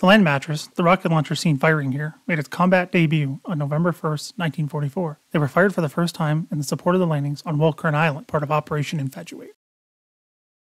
The Land Mattress, the rocket launcher seen firing here, made its combat debut on November 1, 1944. They were fired for the first time in the support of the landings on Wolkern Island, part of Operation Infatuate.